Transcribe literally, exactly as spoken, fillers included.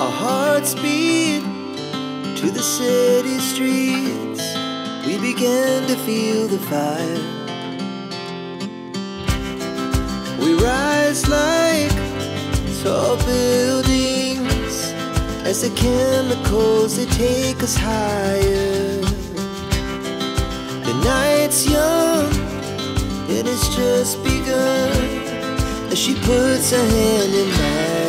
Our hearts beat to the city streets. We began to feel the fire. We rise like tall buildings as the chemicals, they take us higher. The night's young, it has just begun, as she puts her hand in mine.